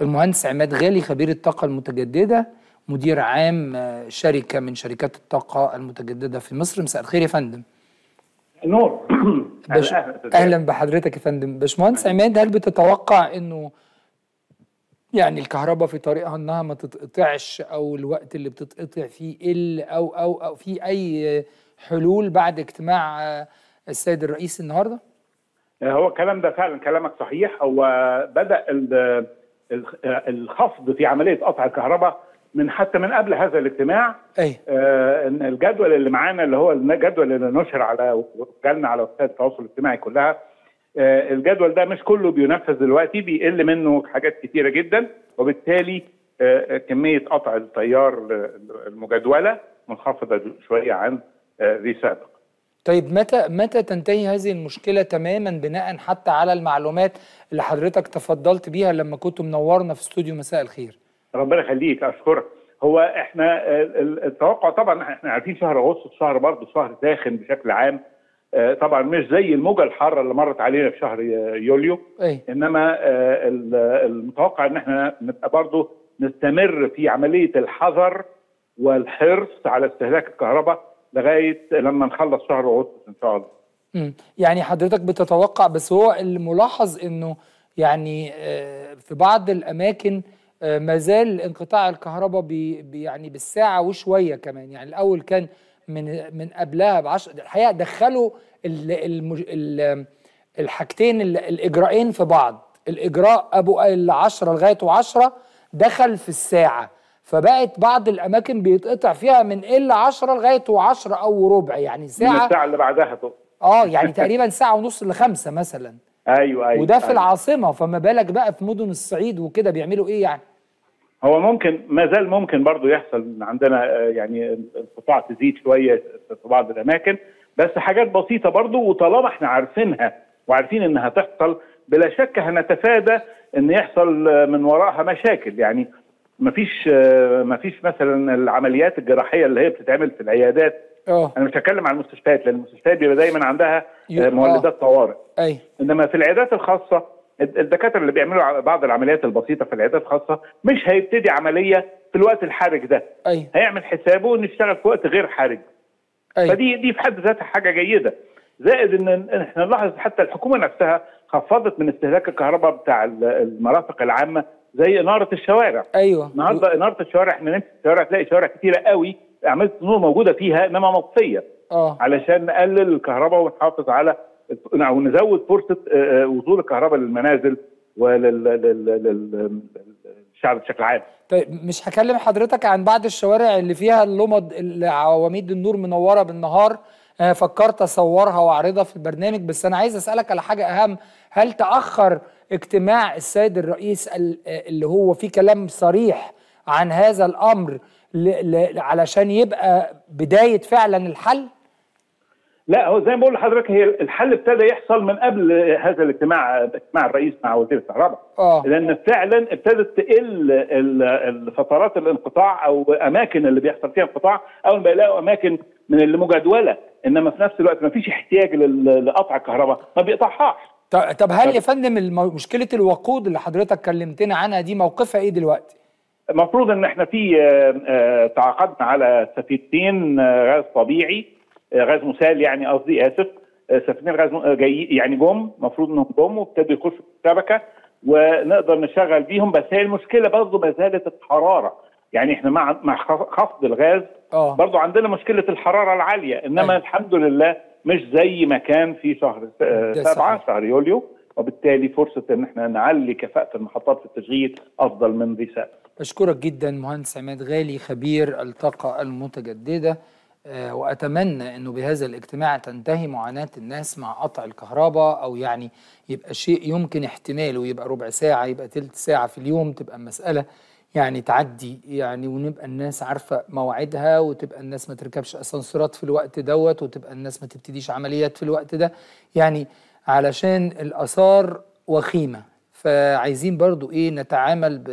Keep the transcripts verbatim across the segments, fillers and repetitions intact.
المهندس عماد غالي، خبير الطاقة المتجددة، مدير عام شركة من شركات الطاقة المتجددة في مصر. مساء الخير يا فندم. نور. بش... أهلا بحضرتك يا فندم. باشمهندس عماد، هل بتتوقع إنه يعني الكهرباء في طريقها إنها ما تتقطعش، أو الوقت اللي بتتقطع فيه قل أو أو أو في أي حلول بعد اجتماع السيد الرئيس النهارده؟ هو الكلام ده فعلا كلامك صحيح. هو بدأ الخفض في عملية قطع الكهرباء من حتى من قبل هذا الاجتماع. أي. آه الجدول اللي معانا اللي هو الجدول اللي نشر على جالنا على وسائل التواصل الاجتماعي كلها، آه الجدول ده مش كله بينفذ دلوقتي، بيقل منه حاجات كتيرة جدا، وبالتالي آه كمية قطع التيار المجدولة منخفضة شوية عن آه ذي سابق. طيب متى متى تنتهي هذه المشكلة تماما، بناء حتى على المعلومات اللي حضرتك تفضلت بيها لما كنت منورنا في استوديو مساء الخير؟ ربنا يخليك، اشكرك. هو احنا التوقع طبعا احنا عارفين شهر اغسطس شهر برضه شهر ساخن بشكل عام، طبعا مش زي الموجه الحاره اللي مرت علينا في شهر يوليو. أي. انما المتوقع ان احنا نبقى برضه نستمر في عمليه الحذر والحرص على استهلاك الكهرباء لغايه لما نخلص شهر اغسطس ان شاء الله. امم يعني حضرتك بتتوقع، بس هو الملاحظ انه يعني في بعض الاماكن ما زال انقطاع الكهرباء يعني بالساعه وشويه كمان، يعني الاول كان من من قبلها بعشر. الحقيقه دخلوا ال ال الحاجتين الاجراءين في بعض، الاجراء ابو العشرة لغايه وعشرة دخل في الساعه، فبقت بعض الاماكن بيتقطع فيها من ال عشرة لغايه وعشرة او ربع، يعني ساعه من الساعه اللي بعدها طبعا. اه يعني تقريبا ساعه ونص لخمسه مثلا. ايوه ايوه وده في أيوة. العاصمه، فما بالك بقى في مدن الصعيد وكده بيعملوا ايه يعني؟ هو ممكن ما زال ممكن برضو يحصل عندنا يعني القطاع تزيد شويه في بعض الاماكن، بس حاجات بسيطه برضو، وطالما احنا عارفينها وعارفين انها تحصل بلا شك هنتفادى ان يحصل من وراها مشاكل. يعني مفيش مفيش مثلا العمليات الجراحيه اللي هي بتتعمل في العيادات. أوه. انا مش هتكلم عن المستشفيات لان المستشفيات بيبقى دايما عندها مولدات طوارئ. أي. انما في العيادات الخاصه الدكاتره اللي بيعملوا بعض العمليات البسيطه في العيادات الخاصه مش هيبتدي عمليه في الوقت الحرج ده. أي. هيعمل حسابه انه يشتغل في وقت غير حرج. أي. فدي دي في حد ذاتها حاجه جيده، زائد ان احنا نلاحظ حتى الحكومه نفسها خفضت من استهلاك الكهرباء بتاع المرافق العامه زي اناره الشوارع. ايوه النهارده اناره الشوارع، احنا نمشي في الشوارع تلاقي شوارع كتيره قوي اعمال النور موجوده فيها انما مطفيه. اه علشان نقلل الكهرباء ونحافظ على او نزود فرصه وصول الكهرباء للمنازل وللشعب بشكل عام. طيب مش هكلم حضرتك عن بعض الشوارع اللي فيها اللمض اللي عواميد النور منوره بالنهار، انا فكرت اصورها واعرضها في البرنامج، بس انا عايز اسالك على حاجه اهم. هل تاخر اجتماع السيد الرئيس اللي هو فيه كلام صريح عن هذا الامر علشان يبقى بداية فعلا الحل؟ لا، هو زي ما بقول لحضرتك هي الحل ابتدى يحصل من قبل هذا الاجتماع، اجتماع الرئيس مع وزير الكهرباء. اه لأن فعلا ابتدت تقل فترات الانقطاع أو أماكن اللي بيحصل فيها انقطاع، أول ما يلاقوا أماكن من اللي مجدولة، إنما في نفس الوقت ما فيش احتياج لقطع الكهرباء ما بيقطعهاش. طب هل يا فندم مشكلة الوقود اللي حضرتك كلمتنا عنها دي موقفها إيه دلوقتي؟ المفروض ان احنا في تعاقدنا على سفينتين غاز طبيعي، غاز مسال يعني قصدي اسف، سفينتين غاز جاي يعني جم، المفروض انهم جم وابتدوا يخشوا في الشبكه ونقدر نشغل بيهم، بس هي المشكله برضه ما زالت الحراره. يعني احنا مع مع خفض الغاز برضه عندنا مشكله الحراره العاليه، انما أي. الحمد لله مش زي ما كان في شهر سبعه شهر يوليو، وبالتالي فرصه ان احنا نعلي كفاءه المحطات في التشغيل افضل من ذي سابق. أشكرك جدا مهندس عماد غالي، خبير الطاقة المتجددة، أه وأتمنى أنه بهذا الاجتماع تنتهي معاناة الناس مع قطع الكهرباء، أو يعني يبقى شيء يمكن احتماله، يبقى ربع ساعة يبقى تلت ساعة في اليوم، تبقى المسألة يعني تعدي يعني، ونبقى الناس عارفة موعدها، وتبقى الناس ما تركبش أسانسيرات في الوقت دوت، وتبقى الناس ما تبتديش عمليات في الوقت ده، يعني علشان الآثار وخيمة. فعايزين برضو إيه نتعامل ب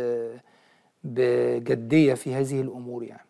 بجدية في هذه الأمور يعني.